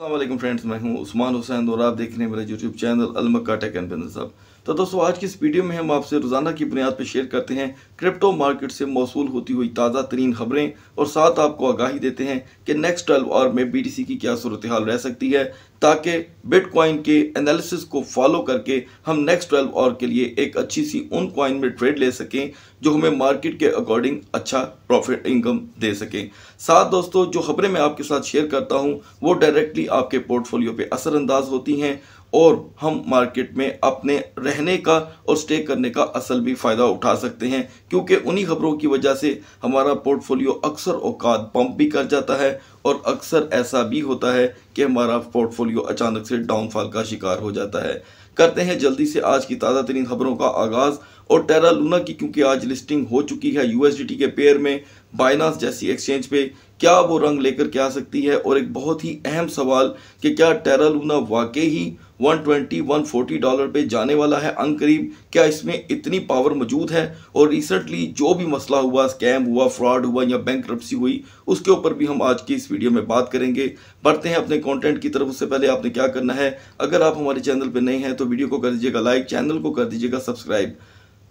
अस्सलामुअलैकुम फ्रेंड्स, मैं हूं उस्मान हुसैन और आप देख रहे हैं मेरा YouTube channel Al Mecca tech and business hub. तो दोस्तों, आज की इस वीडियो में हम आपसे रोज़ाना की बुनियाद पर शेयर करते हैं क्रिप्टो मार्केट से मौसूल होती हुई ताज़ा तरीन खबरें और साथ आपको आगाही देते हैं कि नेक्स्ट 12 आवर में BTC की क्या सूरत हाल रह सकती है, ताकि बिटकॉइन के एनालिसिस को फॉलो करके हम नेक्स्ट 12 आवर के लिए एक अच्छी सी उन कॉइन में ट्रेड ले सकें जो हमें मार्केट के अकॉर्डिंग अच्छा प्रॉफिट इनकम दे सकें। साथ दोस्तों, जो खबरें मैं आपके साथ शेयर करता हूँ वो डायरेक्टली आपके पोर्टफोलियो पर असरअंदाज होती हैं और हम मार्केट में अपने रहने का और स्टे करने का असल भी फ़ायदा उठा सकते हैं, क्योंकि उन्हीं खबरों की वजह से हमारा पोर्टफोलियो अक्सर औकात पंप भी कर जाता है और अक्सर ऐसा भी होता है कि हमारा पोर्टफोलियो अचानक से डाउनफॉल का शिकार हो जाता है। करते हैं जल्दी से आज की ताज़ा तरीन खबरों का आगाज़। और टेरा लूना की क्योंकि आज लिस्टिंग हो चुकी है USDT के पेयर में बायनास जैसी एक्सचेंज पे, क्या वो रंग लेकर के आ सकती है? और एक बहुत ही अहम सवाल कि क्या टेरा लूना वाकई ही $120-$140 पे जाने वाला है अंग करीब? क्या इसमें इतनी पावर मौजूद है? और रिसेंटली जो भी मसला हुआ, स्कैम हुआ, फ्रॉड हुआ या बैंकरप्सी हुई, उसके ऊपर भी हम आज की इस वीडियो में बात करेंगे। बढ़ते हैं अपने कंटेंट की तरफ। उससे पहले आपने क्या करना है, अगर आप हमारे चैनल पर नए हैं तो वीडियो को कर दीजिएगा लाइक, चैनल को कर दीजिएगा सब्सक्राइब।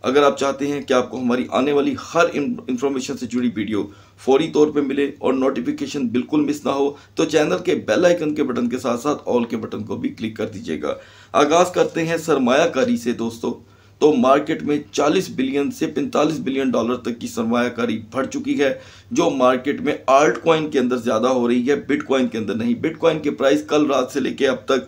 अगर आप चाहते हैं कि आपको हमारी आने वाली हर इंफॉर्मेशन से जुड़ी वीडियो फौरी तौर पे मिले और नोटिफिकेशन बिल्कुल मिस ना हो, तो चैनल के बेल आइकन के बटन के साथ साथ ऑल के बटन को भी क्लिक कर दीजिएगा। आगाज़ करते हैं सरमायाकारी से दोस्तों। तो मार्केट में 40 बिलियन से 45 बिलियन डॉलर तक की सरमायाकारी बढ़ चुकी है, जो मार्केट में आल्ट कॉइन के अंदर ज़्यादा हो रही है, बिटकॉइन के अंदर नहीं। बिटकॉइन के प्राइस कल रात से लेकर अब तक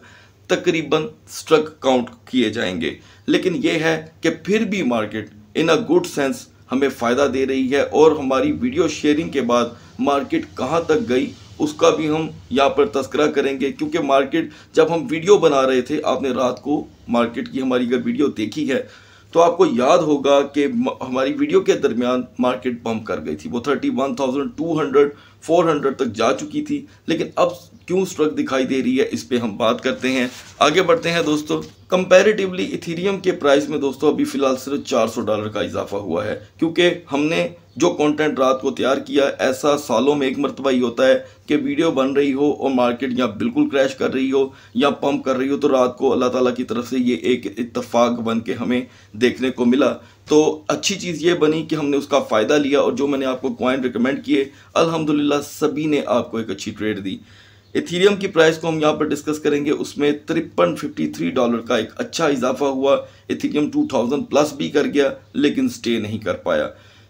तकरीबन स्ट्रक काउंट किए जाएंगे, लेकिन यह है कि फिर भी market in a good sense हमें फ़ायदा दे रही है। और हमारी वीडियो शेयरिंग के बाद मार्केट कहां तक गई उसका भी हम यहां पर तस्करा करेंगे, क्योंकि मार्केट जब हम वीडियो बना रहे थे, आपने रात को मार्केट की हमारी अगर वीडियो देखी है तो आपको याद होगा कि हमारी वीडियो के दरमियान मार्केट बम्प कर गई थी। वो 31,200-400 तक जा चुकी थी, लेकिन अब क्यों स्ट्रक दिखाई दे रही है इस पर हम बात करते हैं। आगे बढ़ते हैं दोस्तों। कंपैरेटिवली इथेरियम के प्राइस में दोस्तों अभी फ़िलहाल सिर्फ $400 का इजाफा हुआ है, क्योंकि हमने जो कंटेंट रात को तैयार किया, ऐसा सालों में एक मरतबा ही होता है कि वीडियो बन रही हो और मार्केट या बिल्कुल क्रैश कर रही हो या पंप कर रही हो, तो रात को अल्लाह ताला की तरफ से ये एक इत्तफाक बन के हमें देखने को मिला। तो अच्छी चीज़ ये बनी कि हमने उसका फ़ायदा लिया और जो मैंने आपको कॉइन रिकमेंड किए, अल्हम्दुलिल्लाह सभी ने आपको एक अच्छी ट्रेड दी। इथेरियम की प्राइस को हम यहाँ पर डिस्कस करेंगे। उसमें $53.53 का एक अच्छा इजाफा हुआ, इथेरियम 2000 प्लस भी कर गया, लेकिन स्टे नहीं कर पाया।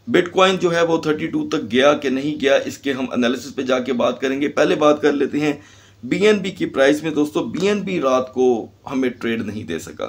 बिटकॉइन जो है वो 32 तक गया कि नहीं गया, इसके हम एनालिसिस पे जाके बात करेंगे। पहले बात कर लेते हैं BNB की प्राइस में। दोस्तों BNB रात को हमें ट्रेड नहीं दे सका।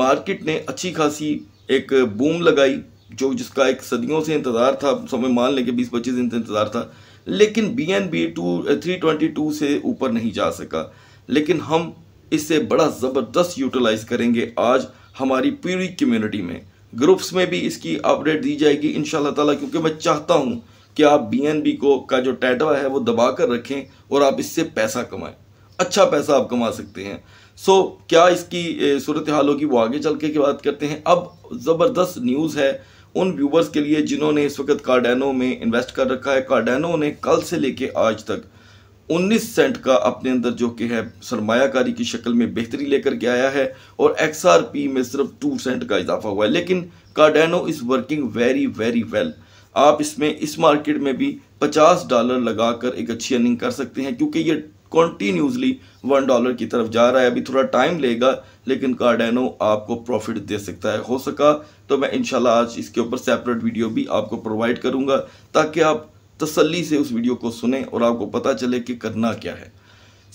मार्केट ने अच्छी खासी एक बूम लगाई जो जिसका एक सदियों से इंतज़ार था, समय मान लें कि 20-25 दिन से इंतज़ार था, लेकिन BNB 322 से ऊपर नहीं जा सका। लेकिन हम इससे बड़ा ज़बरदस्त यूटिलाइज़ करेंगे आज हमारी पूरी कम्यूनिटी में, ग्रुप्स में भी इसकी अपडेट दी जाएगी इंशाल्लाह ताला, क्योंकि मैं चाहता हूं कि आप BNB को का जो टैटवा है वो दबा कर रखें और आप इससे पैसा कमाएं, अच्छा पैसा आप कमा सकते हैं। सो क्या इसकी सूरत हाल होगी वो आगे चल के बात करते हैं। अब ज़बरदस्त न्यूज़ है उन व्यूवर्स के लिए जिन्होंने इस वक्त कार्डेनो में इन्वेस्ट कर रखा है। कार्डेनो ने कल से लेके आज तक 19 सेंट का अपने अंदर जो कि है सरमायाकारी की शक्ल में बेहतरी लेकर के आया है और XRP में सिर्फ 2 सेंट का इजाफा हुआ है। लेकिन Cardano is working very well. आप इसमें इस मार्केट में भी $50 लगा कर एक अच्छी अर्निंग कर सकते हैं, क्योंकि ये कॉन्टीन्यूसली $1 की तरफ जा रहा है। अभी थोड़ा टाइम लेगा, लेकिन कार्डेनो आपको प्रॉफिट दे सकता है। हो सका तो मैं इंशाल्लाह आज इसके ऊपर सेपरेट वीडियो भी आपको प्रोवाइड करूँगा, ताकि आप तसल्ली से उस वीडियो को सुने और आपको पता चले कि करना क्या है।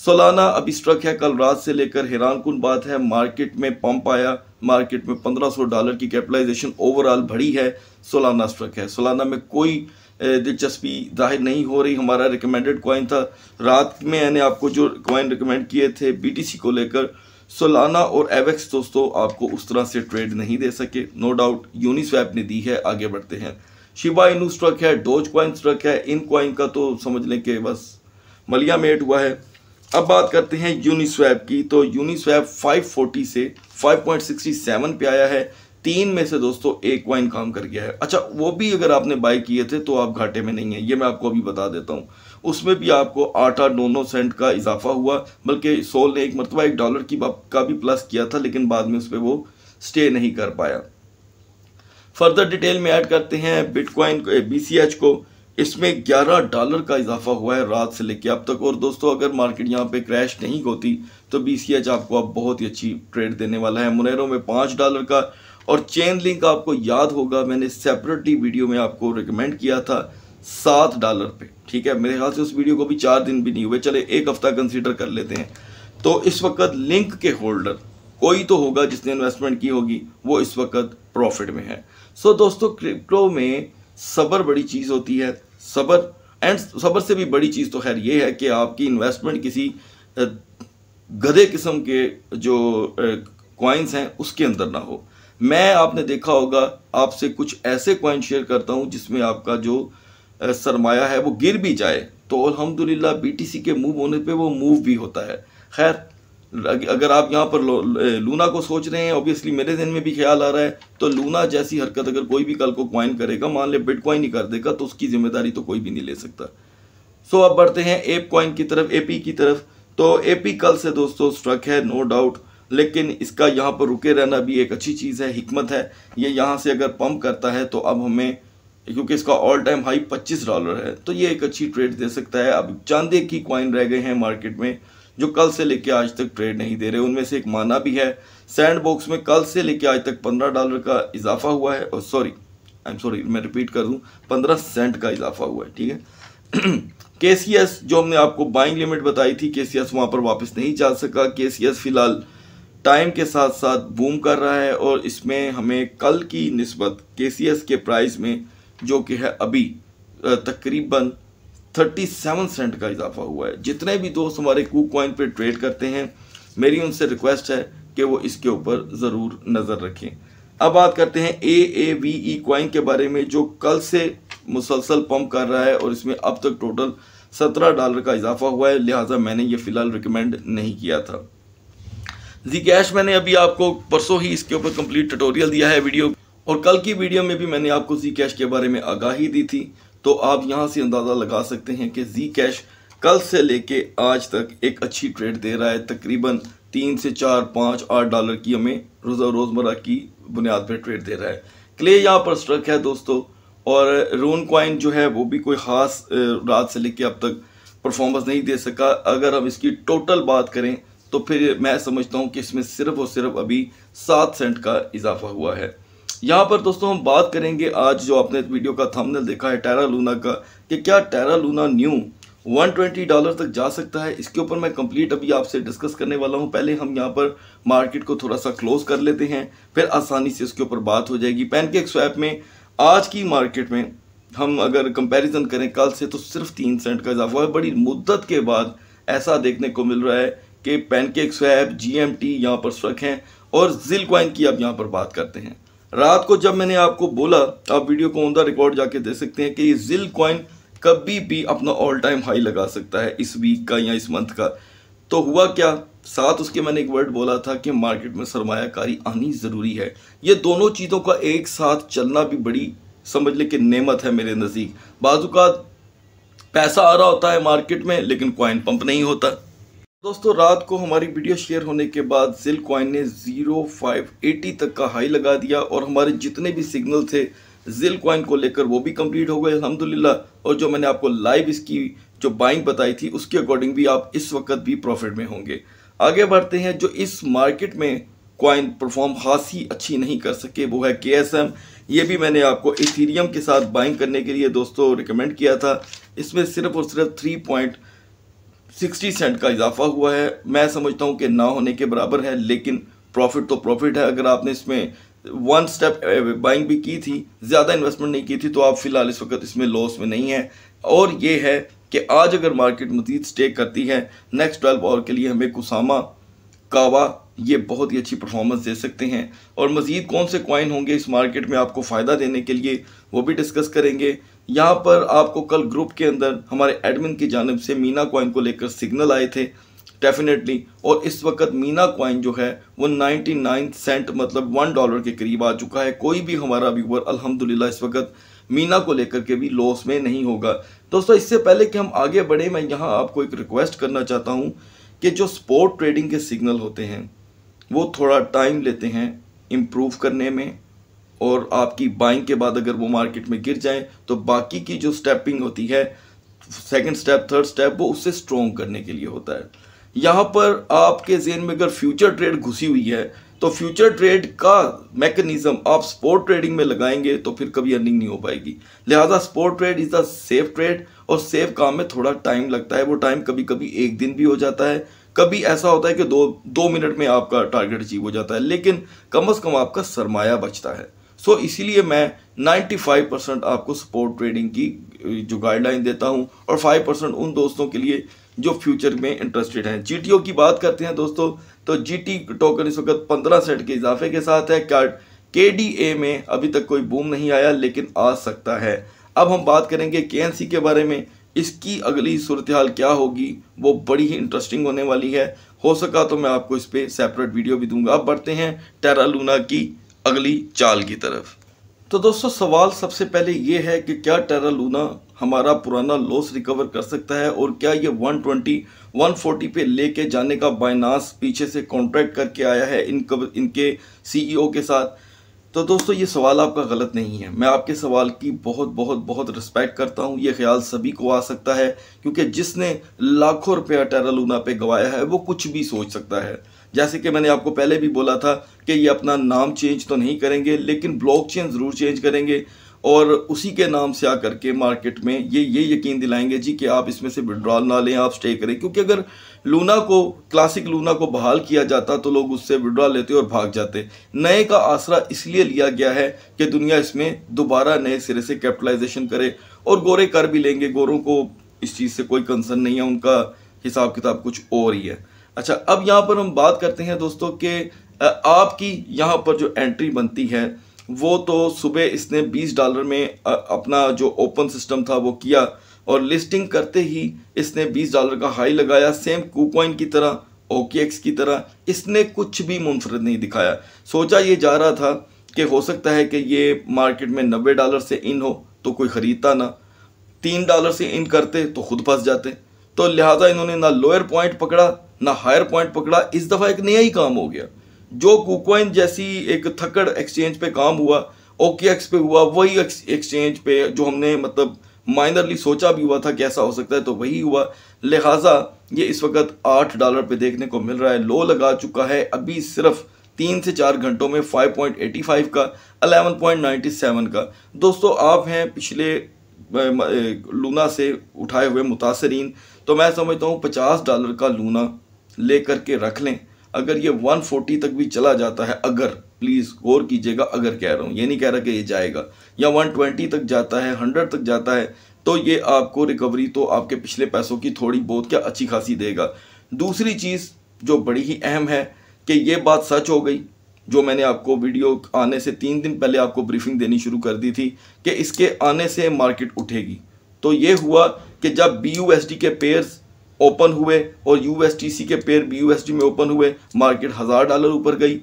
सोलाना अभी स्ट्रक है कल रात से लेकर। हैरानकुन बात है, मार्केट में पंप आया, मार्केट में $1500 की कैपिटलाइजेशन ओवरऑल बढ़ी है, सोलाना स्ट्रक है। सोलाना में कोई दिलचस्पी जाहिर नहीं हो रही। हमारा रिकमेंडेड कॉइन था, रात में मैंने आपको जो कॉइन रिकमेंड किए थे BTC को लेकर, सोलाना और एवेक्स दोस्तों आपको उस तरह से ट्रेड नहीं दे सके, नो डाउट यूनिस्वैप ने दी है। आगे बढ़ते हैं। शिवा इनू स्ट्रक है, डोज क्वाइन स्ट्रक है, इन क्वाइन का तो समझ लें कि बस मलिया मेट हुआ है। अब बात करते हैं यूनिस्वैप की। तो यूनिस्वैप 540 से 5.67 पे आया है। 3 में से दोस्तों एक क्वाइन काम कर गया है। अच्छा, वो भी अगर आपने बाय किए थे तो आप घाटे में नहीं हैं, ये मैं आपको अभी बता देता हूँ। उसमें भी आपको 8-8-9 सेंट का इजाफा हुआ। बल्कि सोल ने एक मरतबा $1 की का भी प्लस किया था, लेकिन बाद में उस पर वो स्टे नहीं कर पाया। फर्दर डिटेल में ऐड करते हैं बिटकॉइन को, BCH को, इसमें $11 का इजाफा हुआ है रात से लेकर अब तक। और दोस्तों अगर मार्केट यहाँ पे क्रैश नहीं होती तो BCH आपको अब बहुत ही अच्छी ट्रेड देने वाला है। मुनेरो में $5 का, और चेन लिंक आपको याद होगा मैंने सेपरेटली वीडियो में आपको रिकमेंड किया था $7 पे, ठीक है। मेरे ख्याल से उस वीडियो को भी 4 दिन भी नहीं हुए, चले एक हफ्ता कंसीडर कर लेते हैं। तो इस वक्त लिंक के होल्डर कोई तो होगा जिसने इन्वेस्टमेंट की होगी, वो इस वक्त प्रॉफिट में है। सो दोस्तों क्रिप्टो में सब्र बड़ी चीज़ होती है। सब्र से भी बड़ी चीज़ तो खैर ये है कि आपकी इन्वेस्टमेंट किसी गधे किस्म के जो कॉइन्स हैं उसके अंदर ना हो। मैं आपने देखा होगा आपसे कुछ ऐसे कॉइन शेयर करता हूं जिसमें आपका जो सरमाया है वो गिर भी जाए तो अल्हम्दुलिल्लाह BTC के मूव होने पे वो मूव भी होता है। खैर अगर आप यहाँ पर लूना को सोच रहे हैं, ऑब्वियसली मेरे जहन में भी ख्याल आ रहा है, तो लूना जैसी हरकत अगर कोई भी कल को कॉइन करेगा, मान ले बिटकॉइन ही कर देगा, तो उसकी जिम्मेदारी तो कोई भी नहीं ले सकता। सो अब बढ़ते हैं एप कॉइन की तरफ, AP की तरफ। तो AP कल से दोस्तों स्ट्रक है, नो डाउट, लेकिन इसका यहाँ पर रुके रहना भी एक अच्छी चीज़ है, हिकमत है। ये यहाँ से अगर पंप करता है तो अब हमें, क्योंकि इसका ऑल टाइम हाई $25 है, तो ये एक अच्छी ट्रेड दे सकता है। अब चंद एक ही कॉइन रह गए हैं मार्केट में जो कल से लेके आज तक ट्रेड नहीं दे रहे, उनमें से एक माना भी है। सैंड बॉक्स में कल से लेके आज तक $15 का इजाफा हुआ है, और मैं रिपीट कर दूँ, 15 सेंट का इजाफा हुआ है, ठीक है। KCS जो हमने आपको बाइंग लिमिट बताई थी, KCS वहाँ पर वापस नहीं जा सका। KCS फिलहाल टाइम के साथ साथ बूम कर रहा है, और इसमें हमें कल की निस्बत KCS के प्राइस में जो कि है अभी तकरीबन 37 सेंट का इजाफा हुआ है। जितने भी दोस्त हमारे KuCoin पे ट्रेड करते हैं, मेरी उनसे रिक्वेस्ट है कि वो इसके ऊपर ज़रूर नज़र रखें। अब बात करते हैं AAVE कॉइन के बारे में, जो कल से मुसलसल पम्प कर रहा है, और इसमें अब तक टोटल $17 का इजाफा हुआ है, लिहाजा मैंने ये फ़िलहाल रिकमेंड नहीं किया था। Zcash मैंने अभी आपको परसों ही इसके ऊपर कंप्लीट ट्यूटोरियल दिया है वीडियो, और कल की वीडियो में भी मैंने आपको Zcash के बारे में आगाही दी थी। तो आप यहां से अंदाज़ा लगा सकते हैं कि Zcash कल से लेके आज तक एक अच्छी ट्रेड दे रहा है, तकरीबन 3 से 4, 5, 8 डॉलर की हमें रोज़मर्रा की बुनियाद पर ट्रेड दे रहा है। क्ले यहाँ पर स्ट्रक है दोस्तों, और रून कॉइन जो है वो भी कोई ख़ास रात से लेके अब तक परफॉर्मेंस नहीं दे सका। अगर हम इसकी टोटल बात करें तो फिर मैं समझता हूँ कि इसमें सिर्फ और सिर्फ अभी 7 सेंट का इजाफा हुआ है। यहाँ पर दोस्तों हम बात करेंगे आज जो आपने वीडियो का थंबनेल देखा है टेरा लूना का, कि क्या टेरा लूना न्यू $120 तक जा सकता है। इसके ऊपर मैं कंप्लीट अभी आपसे डिस्कस करने वाला हूँ। पहले हम यहाँ पर मार्केट को थोड़ा सा क्लोज कर लेते हैं, फिर आसानी से इसके ऊपर बात हो जाएगी। पेनकेक स्वैप में आज की मार्केट में हम अगर कंपेरिजन करें कल से, तो सिर्फ 3 सेंट का इजाफा है। बड़ी मुद्दत के बाद ऐसा देखने को मिल रहा है कि पेनकेक स्वैप, GMT यहाँ पर स्ट्रक हैं, और जिलकवाइन की अब यहाँ पर बात करते हैं। रात को जब मैंने आपको बोला, आप वीडियो को ऑन द रिकॉर्ड जाके दे सकते हैं, कि ये जिलकवाइन कभी भी अपना ऑल टाइम हाई लगा सकता है इस वीक का या इस मंथ का। तो हुआ क्या, साथ उसके मैंने एक वर्ड बोला था कि मार्केट में सरमायाकारी आनी ज़रूरी है। ये दोनों चीज़ों का एक साथ चलना भी बड़ी, समझ लें कि नेमत है मेरे नज़दीक। बाज़ात पैसा आ रहा होता है मार्केट में लेकिन कॉइन पंप नहीं होता। दोस्तों रात को हमारी वीडियो शेयर होने के बाद जिलकवाइन ने 0580 तक का हाई लगा दिया, और हमारे जितने भी सिग्नल थे जिलकवाइन को लेकर वो भी कंप्लीट हो गए अल्हम्दुलिल्लाह। और जो मैंने आपको लाइव इसकी जो बाइंग बताई थी उसके अकॉर्डिंग भी आप इस वक्त भी प्रॉफिट में होंगे। आगे बढ़ते हैं, जो इस मार्केट में कॉइन परफॉर्म खासी अच्छी नहीं कर सके वो है KSM। ये भी मैंने आपको इथीरियम के साथ बाइंग करने के लिए दोस्तों रिकमेंड किया था। इसमें सिर्फ और सिर्फ 3.60 सेंट का इजाफा हुआ है। मैं समझता हूँ कि ना होने के बराबर है, लेकिन प्रॉफिट तो प्रॉफिट है। अगर आपने इसमें 1 स्टेप बाइंग भी की थी, ज़्यादा इन्वेस्टमेंट नहीं की थी, तो आप फ़िलहाल इस वक्त इसमें लॉस में नहीं है। और ये है कि आज अगर मार्केट मज़ीद स्टे करती है नेक्स्ट 12 आवर के लिए, हमें कुसामा कावा ये बहुत ही अच्छी परफॉर्मेंस दे सकते हैं। और मज़ीद कौन से कॉइन होंगे इस मार्केट में आपको फ़ायदा देने के लिए, वो भी डिस्कस करेंगे। यहाँ पर आपको कल ग्रुप के अंदर हमारे एडमिन की जानिब से मीना कोइन को लेकर सिग्नल आए थे डेफिनेटली, और इस वक्त मीना कोइन जो है वो 99 सेंट मतलब $1 के करीब आ चुका है। कोई भी हमारा व्यूअर अल्हम्दुलिल्लाह इस वक्त मीना को लेकर के भी लॉस में नहीं होगा। दोस्तों इससे पहले कि हम आगे बढ़े, मैं यहाँ आपको एक रिक्वेस्ट करना चाहता हूँ कि जो स्पॉट ट्रेडिंग के सिग्नल होते हैं वो थोड़ा टाइम लेते हैं इम्प्रूव करने में, और आपकी बाइंग के बाद अगर वो मार्केट में गिर जाए तो बाकी की जो स्टेपिंग होती है, सेकंड स्टेप थर्ड स्टेप, वो उससे स्ट्रॉन्ग करने के लिए होता है। यहाँ पर आपके जेहन में अगर फ्यूचर ट्रेड घुसी हुई है तो फ्यूचर ट्रेड का मैकेनिज्म आप स्पॉट ट्रेडिंग में लगाएंगे तो फिर कभी अर्निंग नहीं हो पाएगी। लिहाजा spot trade is a safe trade, और सेफ काम में थोड़ा टाइम लगता है। वो टाइम कभी कभी एक दिन भी हो जाता है, कभी ऐसा होता है कि दो मिनट में आपका टारगेट अचीव हो जाता है, लेकिन कम से कम आपका सरमाया बचता है। सो इसीलिए मैं 95% आपको सपोर्ट ट्रेडिंग की जो गाइडलाइन देता हूं, और 5% उन दोस्तों के लिए जो फ्यूचर में इंटरेस्टेड हैं। GTO की बात करते हैं दोस्तों, तो GT टोकन इस वक्त 15 सेंट के इजाफे के साथ है। KDA में अभी तक कोई बूम नहीं आया, लेकिन आ सकता है। अब हम बात करेंगे KNC के बारे में। इसकी अगली सूरत हाल क्या होगी वो बड़ी ही इंटरेस्टिंग होने वाली है। हो सका तो मैं आपको इस पर सेपरेट वीडियो भी दूंगा। अब बढ़ते हैं टेरा लूना की अगली चाल की तरफ। तो दोस्तों सवाल सबसे पहले ये है कि क्या टेरा लूना हमारा पुराना लॉस रिकवर कर सकता है, और क्या ये 120-140 पे लेके जाने का बायनास पीछे से कॉन्ट्रैक्ट करके आया है इनके CEO के साथ। तो दोस्तों ये सवाल आपका गलत नहीं है, मैं आपके सवाल की बहुत बहुत बहुत रिस्पेक्ट करता हूँ। ये ख्याल सभी को आ सकता है, क्योंकि जिसने लाखों रुपया टेरा लूना पे गवाया है वो कुछ भी सोच सकता है। जैसे कि मैंने आपको पहले भी बोला था कि ये अपना नाम चेंज तो नहीं करेंगे, लेकिन ब्लॉकचेन ज़रूर चेंज करेंगे, और उसी के नाम से आ करके मार्केट में ये यकीन दिलाएंगे जी कि आप इसमें से विड्रॉल ना लें, आप स्टे करें। क्योंकि अगर लूना को, क्लासिक लूना को बहाल किया जाता तो लोग उससे विड्रॉल लेते और भाग जाते। नए का आसरा इसलिए लिया गया है कि दुनिया इसमें दोबारा नए सिरे से कैपिटलाइजेशन करे, और गोरे कर भी लेंगे, गोरों को इस चीज़ से कोई कंसर्न नहीं है, उनका हिसाब किताब कुछ और ही है। अच्छा, अब यहाँ पर हम बात करते हैं दोस्तों कि आपकी यहाँ पर जो एंट्री बनती है वो तो सुबह इसने $20 में अपना जो ओपन सिस्टम था वो किया, और लिस्टिंग करते ही इसने $20 का हाई लगाया। सेम KuCoin की तरह, OKX की तरह, इसने कुछ भी मुनफरद नहीं दिखाया। सोचा ये जा रहा था कि हो सकता है कि ये मार्केट में $90 से इन हो तो कोई ख़रीदता ना, $3 से इन करते तो खुद फंस जाते। तो लिहाजा इन्होंने ना लोअर पॉइंट पकड़ा ना हायर पॉइंट पकड़ा। इस दफ़ा एक नया ही काम हो गया। जो KuCoin जैसी एक थक्कड़ एक्सचेंज पे काम हुआ, OKX पे हुआ, वही एक्सचेंज पे जो हमने मतलब माइनरली सोचा भी हुआ था कि ऐसा हो सकता है, तो वही हुआ। लिहाजा ये इस वक्त $8 पे देखने को मिल रहा है, लो लगा चुका है। अभी सिर्फ 3 से 4 घंटों में 5.85 का, 11.97 का। दोस्तों आप हैं पिछले लूना से उठाए हुए मुतासरीन, तो मैं समझता हूँ $50 का लूना ले करके रख लें। अगर ये 140 तक भी चला जाता है, अगर, प्लीज़ गौर कीजिएगा, अगर कह रहा हूँ, ये नहीं कह रहा कि ये जाएगा, या 120 तक जाता है, 100 तक जाता है, तो ये आपको रिकवरी तो आपके पिछले पैसों की थोड़ी बहुत क्या अच्छी खासी देगा। दूसरी चीज़ जो बड़ी ही अहम है कि ये बात सच हो गई जो मैंने आपको वीडियो आने से 3 दिन पहले आपको ब्रीफिंग देनी शुरू कर दी थी कि इसके आने से मार्केट उठेगी। तो ये हुआ कि जब BUSD के पेयर्स ओपन हुए और USTC के पेयर BUSD में ओपन हुए, मार्केट $1000 ऊपर गई।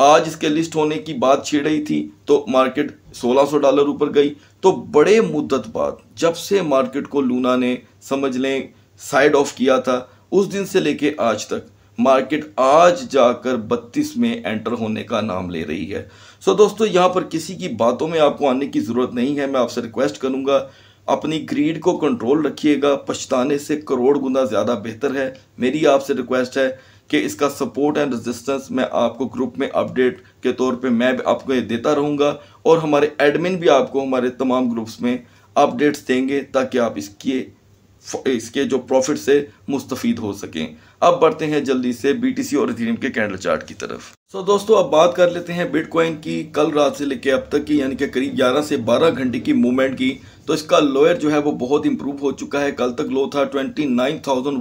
आज इसके लिस्ट होने की बात छिड़ रही थी तो मार्केट $1600 ऊपर गई। तो बड़े मुद्दत बाद जब से मार्केट को लूना ने, समझ लें, साइड ऑफ किया था, उस दिन से लेके आज तक मार्केट आज जाकर 32 में एंटर होने का नाम ले रही है। सो दोस्तों यहाँ पर किसी की बातों में आपको आने की ज़रूरत नहीं है। मैं आपसे रिक्वेस्ट करूँगा अपनी ग्रीड को कंट्रोल रखिएगा, पछताने से करोड़ गुना ज़्यादा बेहतर है। मेरी आपसे रिक्वेस्ट है कि इसका सपोर्ट एंड रेजिस्टेंस मैं आपको ग्रुप में अपडेट के तौर पे मैं आपको ये देता रहूँगा, और हमारे एडमिन भी आपको हमारे तमाम ग्रुप्स में अपडेट्स देंगे ताकि आप इसके जो प्रॉफिट से मुस्तफ़ीद हो सकें। अब बढ़ते हैं जल्दी से BTC और इथेरियम के कैंडल चार्ट की तरफ। सो दोस्तों अब बात कर लेते हैं बिटकॉइन की कल रात से लेके अब तक की, यानी कि करीब 11 से 12 घंटे की मूवमेंट की। तो इसका लोअर जो है वो बहुत इंप्रूव हो चुका है। कल तक लो था 29,110,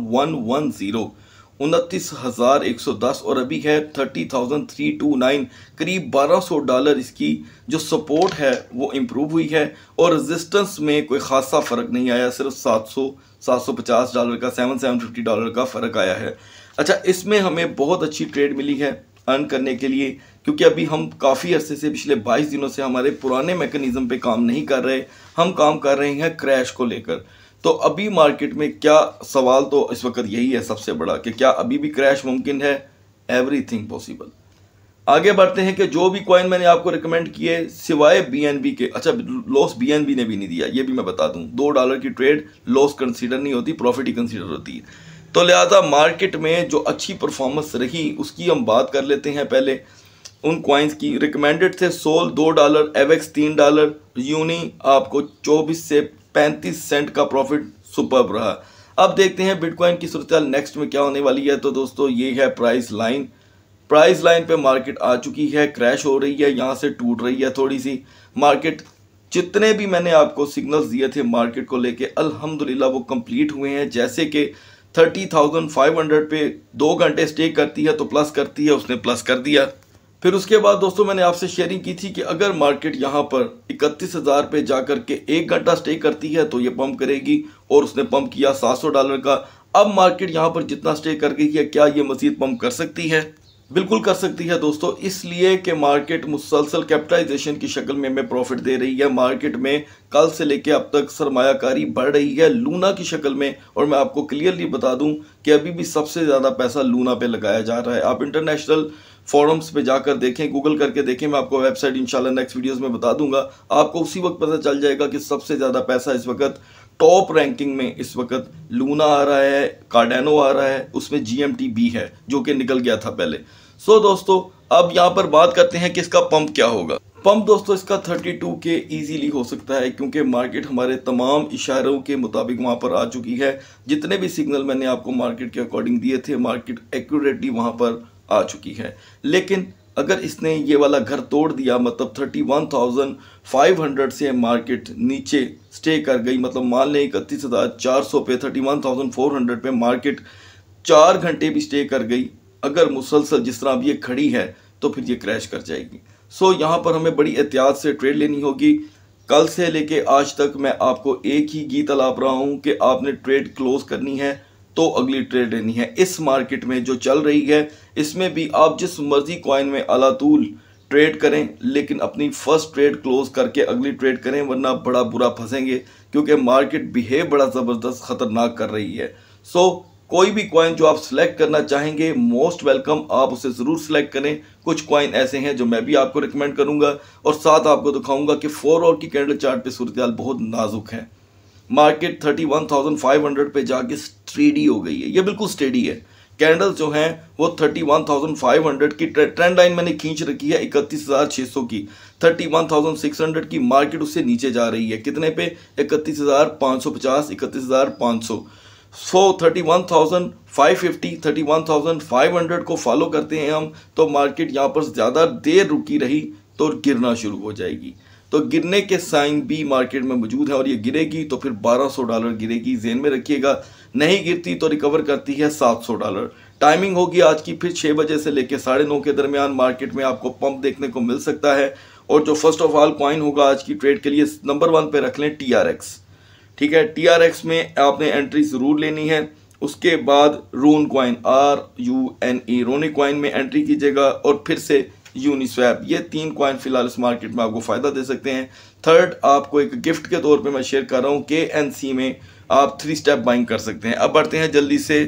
29,110, और अभी है 30,329। करीब $1200 इसकी जो सपोर्ट है वो इम्प्रूव हुई है, और रेजिस्टेंस में कोई ख़ासा फ़र्क नहीं आया, सिर्फ $750 का, $750 का फ़र्क आया है। अच्छा, इसमें हमें बहुत अच्छी ट्रेड मिली है। अर्न करने के लिए, क्योंकि अभी हम काफ़ी अरसे से पिछले 22 दिनों से हमारे पुराने मैकेनिज़्म पे काम नहीं कर रहे, हम काम कर रहे हैं क्रैश को लेकर। तो अभी मार्केट में क्या सवाल तो इस वक्त यही है सबसे बड़ा कि क्या अभी भी क्रैश मुमकिन है? Everything possible. आगे बढ़ते हैं कि जो भी कॉइन मैंने आपको रिकमेंड किए सिवाय BNB के, अच्छा लॉस BNB ने भी नहीं दिया, ये भी मैं बता दूं, $2 की ट्रेड लॉस कंसीडर नहीं होती, प्रॉफिट ही कंसीडर होती है। तो लिहाजा मार्केट में जो अच्छी परफॉर्मेंस रही उसकी हम बात कर लेते हैं। पहले उन कॉइन्स की रिकमेंडेड थे सोल $2, एवेक्स $3, यूनी आपको 24 से 35 सेंट का प्रॉफिट सुपर्ब रहा। अब देखते हैं बिटकॉइन की सूरत नेक्स्ट में क्या होने वाली है। तो दोस्तों ये है प्राइस लाइन, प्राइस लाइन पे मार्केट आ चुकी है, क्रैश हो रही है, यहाँ से टूट रही है थोड़ी सी मार्केट। जितने भी मैंने आपको सिग्नल्स दिए थे मार्केट को लेके अल्हम्दुलिल्लाह वो कंप्लीट हुए हैं। जैसे कि 30,500 पे 2 घंटे स्टे करती है तो प्लस करती है, उसने प्लस कर दिया। फिर उसके बाद दोस्तों मैंने आपसे शेयरिंग की थी कि अगर मार्केट यहाँ पर 31,000 पे जाकर के 1 घंटा स्टे करती है तो ये पम्प करेगी, और उसने पम्प किया $700 का। अब मार्केट यहाँ पर जितना स्टे कर गई है, क्या ये मज़ीद पम्प कर सकती है? बिल्कुल कर सकती है दोस्तों, इसलिए कि मार्केट मुसलसल कैपिटलाइजेशन की शक्ल में हमें प्रॉफिट दे रही है। मार्केट में कल से लेकर अब तक सरमायाकारी बढ़ रही है लूना की शक्ल में, और मैं आपको क्लियरली बता दूं कि अभी भी सबसे ज़्यादा पैसा लूना पे लगाया जा रहा है। आप इंटरनेशनल फोरम्स पे जाकर देखें, गूगल करके देखें, मैं आपको वेबसाइट इंशाल्लाह नेक्स्ट वीडियोज़ में बता दूंगा, आपको उसी वक्त पता चल जाएगा कि सबसे ज़्यादा पैसा इस वक्त टॉप रैंकिंग में इस वक्त लूना आ रहा है, कार्डेनो आ रहा है, उसमें GMT भी है जो कि निकल गया था पहले। सो दोस्तों अब यहाँ पर बात करते हैं कि इसका पंप क्या होगा। पंप दोस्तों इसका 32K ईजीली हो सकता है, क्योंकि मार्केट हमारे तमाम इशारों के मुताबिक वहाँ पर आ चुकी है। जितने भी सिग्नल मैंने आपको मार्केट के अकॉर्डिंग दिए थे मार्केट एक्यूरेटली वहाँ पर आ चुकी है। लेकिन अगर इसने ये वाला घर तोड़ दिया, मतलब 31,500 से मार्केट नीचे स्टे कर गई, मतलब मान लें 31,400 पे 31,400 पे मार्केट 4 घंटे भी स्टे कर गई, अगर मुसलसल जिस तरह अब ये खड़ी है तो फिर ये क्रैश कर जाएगी। सो यहाँ पर हमें बड़ी एहतियात से ट्रेड लेनी होगी। कल से लेके आज तक मैं आपको एक ही गीत अलाप रहा हूँ कि आपने ट्रेड क्लोज करनी है तो अगली ट्रेड लेनी है। इस मार्केट में जो चल रही है इसमें भी आप जिस मर्जी कॉइन में अलातूल ट्रेड करें, लेकिन अपनी फर्स्ट ट्रेड क्लोज करके अगली ट्रेड करें, वरना बड़ा बुरा फंसेंगे, क्योंकि मार्केट बिहेव बड़ा ज़बरदस्त ख़तरनाक कर रही है। सो कोई भी कॉइन जो आप सेलेक्ट करना चाहेंगे मोस्ट वेलकम, आप उसे ज़रूर सेलेक्ट करें। कुछ कॉइन ऐसे हैं जो मैं भी आपको रिकमेंड करूँगा, और साथ आपको दिखाऊँगा कि 4 आवर की कैंडल चार्ट पर सूरत हाल बहुत नाजुक है। मार्केट 31,500 पे जाके स्टेडी हो गई है, ये बिल्कुल स्टेडी है। कैंडल्स जो हैं वो 31,500 की ट्रेंड लाइन मैंने खींच रखी है 31,600 की, 31,600 की मार्केट उससे नीचे जा रही है। कितने पे? 31,550, 31,500। सो 31,550, 31,500 को फॉलो करते हैं हम तो मार्केट यहाँ पर ज़्यादा देर रुकी रही तो गिरना शुरू हो जाएगी। तो गिरने के साइन भी मार्केट में मौजूद है, और ये गिरेगी तो फिर $1,200 गिरेगी, जेन में रखिएगा। नहीं गिरती तो रिकवर करती है $700। टाइमिंग होगी आज की, फिर 6 बजे से लेकर 9:30 के दरमियान मार्केट में आपको पंप देखने को मिल सकता है। और जो फर्स्ट ऑफ ऑल कॉइन होगा आज की ट्रेड के लिए नंबर 1 पे रख लें TRX, ठीक है। TRX में आपने एंट्री ज़रूर लेनी है। उसके बाद rune coin RUNE rune coin में एंट्री कीजिएगा, और फिर से यूनिस्वैप। ये 3 कॉइन फिलहाल इस मार्केट में आपको फ़ायदा दे सकते हैं। थर्ड आपको एक गिफ्ट के तौर पे मैं शेयर कर रहा हूँ, KNC में आप 3 स्टेप बाइंग कर सकते हैं। अब बढ़ते हैं जल्दी से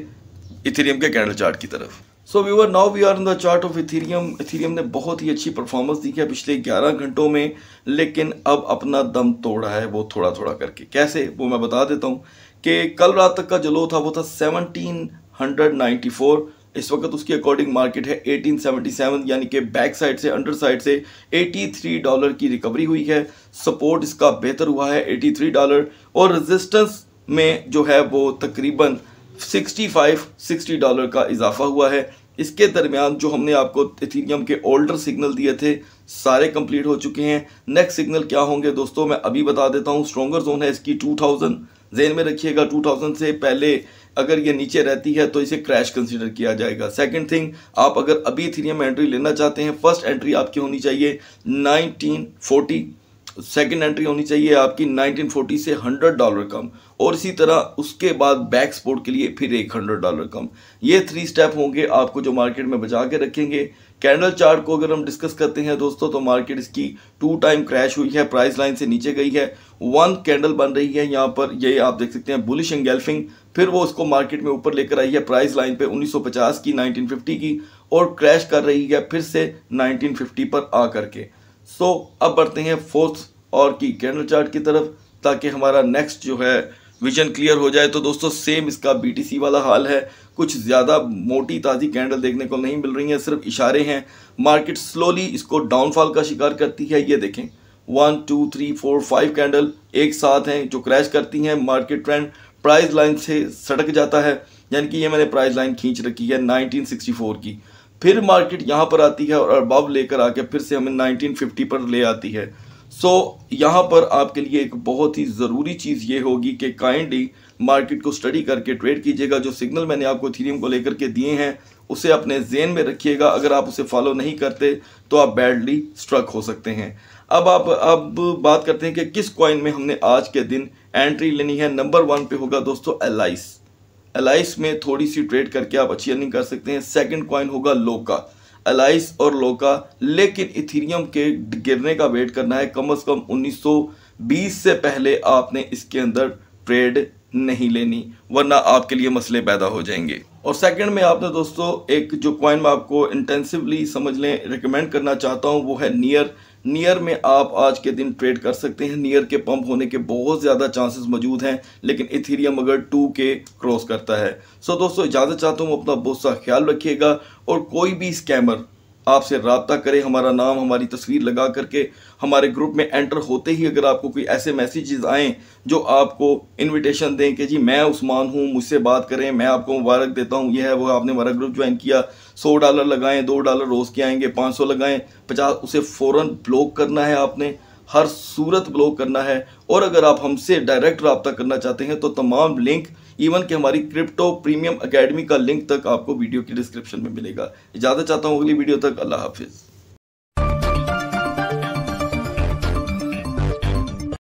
इथेरियम के कैंडल चार्ट की तरफ। So viewer, now we are in the chart of Ethereum. Ethereum ने बहुत ही अच्छी परफॉर्मेंस दी है पिछले 11 घंटों में, लेकिन अब अपना दम तोड़ा है वो थोड़ा थोड़ा करके। कैसे वो मैं बता देता हूँ कि कल रात तक का जो लो था वो था 1794, इस वक्त उसके अकॉर्डिंग मार्केट है 1877, यानी कि बैक साइड से, अंडर साइड से $83 की रिकवरी हुई है। सपोर्ट इसका बेहतर हुआ है $83, और रेजिस्टेंस में जो है वो तकरीबन $65-$60 का इजाफा हुआ है। इसके दरमियान जो हमने आपको इथेरियम के ओल्डर सिग्नल दिए थे सारे कंप्लीट हो चुके हैं। नेक्स्ट सिग्नल क्या होंगे दोस्तों मैं अभी बता देता हूँ। स्ट्रॉन्गर जोन है इसकी 2000, जेन में रखिएगा। 2000 से पहले अगर ये नीचे रहती है तो इसे क्रैश कंसीडर किया जाएगा। सेकंड थिंग, आप अगर अभी इथेरियम में एंट्री लेना चाहते हैं, फर्स्ट एंट्री आपकी होनी चाहिए 1940, सेकंड एंट्री होनी चाहिए आपकी 1940 से 100 डॉलर कम, और इसी तरह उसके बाद बैक सपोर्ट के लिए फिर 100 डॉलर कम। ये 3 स्टेप होंगे आपको जो मार्केट में बचा के रखेंगे। कैंडल चार्ट को अगर हम डिस्कस करते हैं दोस्तों, तो मार्केट इसकी 2 टाइम क्रैश हुई है, प्राइस लाइन से नीचे गई है, 1 कैंडल बन रही है यहाँ पर, ये आप देख सकते हैं बुलिश एंगल्फिंग, फिर वो उसको मार्केट में ऊपर लेकर आई है प्राइस लाइन पे 1950 की 1950 की, और क्रैश कर रही है फिर से 1950 पर आ करके। सो अब बढ़ते हैं 4th और की कैंडल चार्ट की तरफ ताकि हमारा नेक्स्ट जो है विजन क्लियर हो जाए। तो दोस्तों सेम इसका BTC वाला हाल है, कुछ ज़्यादा मोटी ताज़ी कैंडल देखने को नहीं मिल रही हैं, सिर्फ इशारे हैं। मार्केट स्लोली इसको डाउनफॉल का शिकार करती है। ये देखें 1 2 3 4 5 कैंडल एक साथ हैं जो क्रैश करती हैं, मार्केट ट्रेंड प्राइस लाइन से सटक जाता है, यानी कि ये मैंने प्राइस लाइन खींच रखी है 1964 की, फिर मार्केट यहाँ पर आती है और अरबाब लेकर आके फिर से हमें 1950 पर ले आती है। सो यहाँ पर आपके लिए एक बहुत ही ज़रूरी चीज़ ये होगी कि काइंडली मार्केट को स्टडी करके ट्रेड कीजिएगा। जो सिग्नल मैंने आपको थीरियम को लेकर के दिए हैं उसे अपने जेन में रखिएगा, अगर आप उसे फॉलो नहीं करते तो आप बैडली स्ट्रक हो सकते हैं। अब बात करते हैं कि किस कॉइन में हमने आज के दिन एंट्री लेनी है। नंबर 1 पे होगा दोस्तों एलाइस में थोड़ी सी ट्रेड करके आप अच्छी अर्निंग कर सकते हैं। सेकंड कॉइन होगा लोका, एलाइस और लोका, लेकिन इथेरियम के गिरने का वेट करना है, कम से कम 1920 से पहले आपने इसके अंदर ट्रेड नहीं लेनी, वरना आपके लिए मसले पैदा हो जाएंगे। और सेकंड में आपने दोस्तों एक जो कॉइन में आपको इंटेंसिवली समझ लें रिकमेंड करना चाहता हूँ वो है नियर में आप आज के दिन ट्रेड कर सकते हैं। नियर के पंप होने के बहुत ज़्यादा चांसेस मौजूद हैं, लेकिन इथेरियम अगर 2K क्रॉस करता है। सो दोस्तों इजाज़त चाहता हूँ, अपना बहुत सा ख्याल रखिएगा, और कोई भी स्कैमर आपसे रब्ता करे हमारा नाम हमारी तस्वीर लगा करके हमारे ग्रुप में एंटर होते ही अगर आपको कोई ऐसे मैसेजेस आएँ जो आपको इनविटेशन दें कि जी मैं उस्मान हूँ मुझसे बात करें, मैं आपको मुबारक देता हूँ, यह है वो, आपने हमारा ग्रुप ज्वाइन किया, $100 लगाएं, $2 रोज़ के आएंगे, 500 लगाएं, 50, उसे फ़ौरन ब्लॉक करना है, आपने हर सूरत ब्लॉक करना है। और अगर आप हमसे डायरेक्ट रब्ता करना चाहते हैं तो तमाम लिंक इवन कि हमारी क्रिप्टो प्रीमियम एकेडमी का लिंक तक आपको वीडियो की डिस्क्रिप्शन में मिलेगा। इजाज़त चाहता हूँ अगली वीडियो तक, अल्लाह हाफिज़।